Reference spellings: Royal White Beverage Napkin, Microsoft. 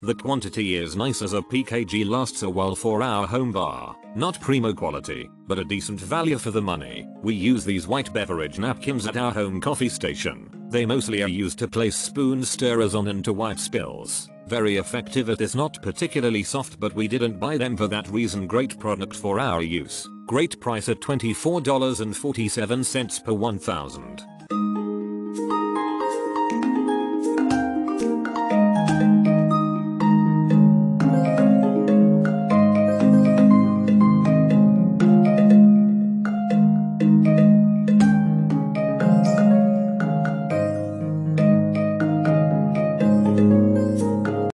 The quantity is nice as a PKG lasts a while for our home bar, not primo quality, but a decent value for the money. We use these white beverage napkins at our home coffee station. They mostly are used to place spoon stirrers on into white spills. Very effective. It is not particularly soft, but we didn't buy them for that reason. Great product for our use. Great price at $24.47 per 1,000.